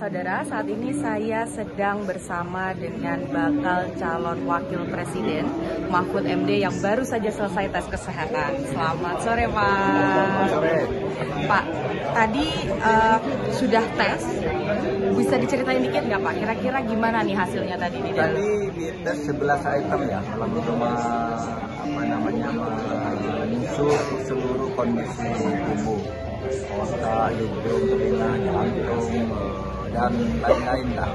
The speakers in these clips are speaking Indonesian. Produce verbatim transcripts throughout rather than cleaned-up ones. Saudara, saat ini saya sedang bersama dengan bakal calon wakil presiden Mahfud M D yang baru saja selesai tes kesehatan. Selamat sore, Pak. Pak, tadi uh, sudah tes. Bisa diceritain dikit nggak, Pak? Kira-kira gimana nih hasilnya tadi? Di tadi di tes sebelas item ya, lalu sama apa namanya menyusut seluruh kondisi tubuh, otak, hidung, telinga, jantung, dan lain-lain lah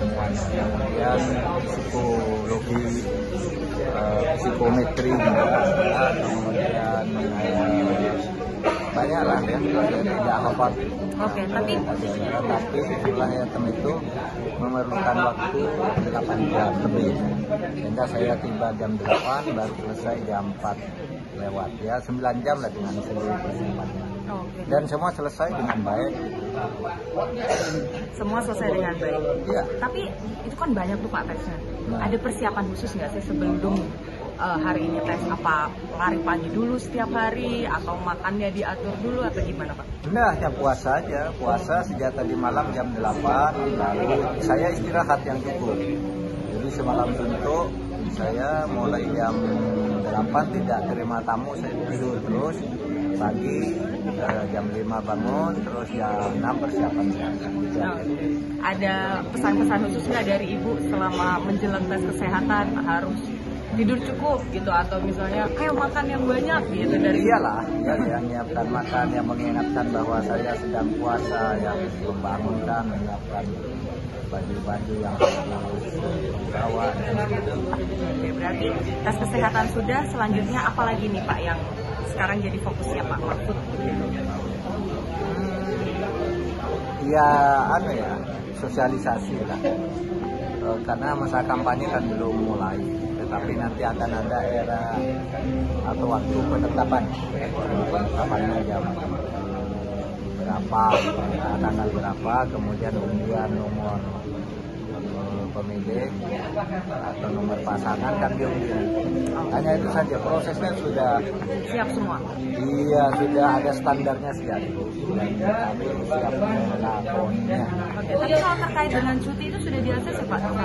semuanya. Kemudian psikologi, uh, psikometri juga, kemudian uh, banyaklah ya, tidak hafal. Oke, tapi tapi setelah item itu memerlukan waktu delapan jam lebih. Sehingga saya tiba jam delapan, baru selesai jam empat lewat ya, sembilan jam lah dengan seluruh persiapannya. Dan semua selesai dengan baik. Semua selesai dengan baik. Ya. Tapi itu kan banyak tuh Pak tesnya. Nah. Ada persiapan khusus nggak sih sebelum uh, hari ini tes? Apa lari pagi dulu setiap hari atau makannya diatur dulu atau gimana Pak? Nah, ya puasa aja. Puasa sejak tadi malam jam delapan. Lalu saya istirahat yang cukup. Jadi semalam suntuk. Saya mulai jam delapan tidak terima tamu, saya tidur terus. Pagi jam lima bangun, terus jam enam persiapan. Oh. Ada pesan-pesan khusus nggak dari Ibu selama menjelang tes kesehatan harus tidur cukup gitu atau misalnya ayo makan yang banyak gitu dari iyalah ya, ya menyiapkan makan yang mengingatkan bahwa saya sedang puasa, yang membangunkan, menyiapkan baju-baju yang harus dibawa. Oke, berarti tes kesehatan sudah, selanjutnya apalagi nih Pak yang sekarang jadi fokusnya Pak Mahfud? Ya anu ya, sosialisasi lah. Karena masa kampanye kan belum mulai, tetapi nanti akan ada era atau waktu penetapan penetapannya jam berapa, tanggal berapa, kemudian undian nomor pemilih atau nomor pasangan kan diundi. Hanya itu saja, prosesnya sudah siap semua. Iya, sudah ada standarnya siap. Kami siap melakukannya. Tapi kalau terkait dengan cuti itu sudah diatur Pak sama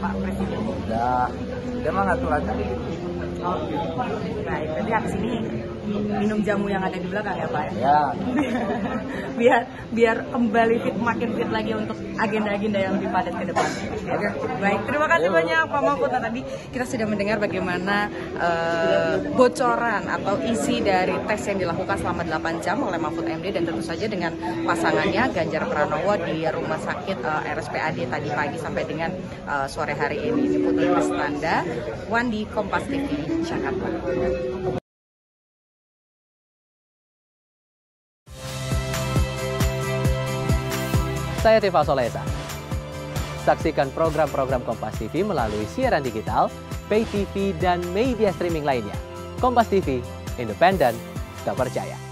Pak Presiden. Sudah, sudah mengatur aja. Oh, baik. Jadi habis ini minum jamu yang ada di belakang ya Pak ya. biar biar kembali fit, makin fit lagi untuk agenda-agenda yang lebih padat ke depan. Oke. Baik, terima kasih banyak Pak Mahfud. Tadi kita sudah mendengar bagaimana uh, bocoran atau isi dari tes yang dilakukan selama delapan jam oleh Mahfud M D dan tentu saja dengan pasangannya Ganjar Pranowo di rumah sakit uh, R S P A D tadi pagi sampai dengan uh, sore hari ini. Ini Putri Pestanda, Wandi, Kompas T V, Jakarta. Saya Tifa Solesa. Saksikan program-program Kompas T V melalui siaran digital, pay T V, dan media streaming lainnya. Kompas T V, independen, tak percaya.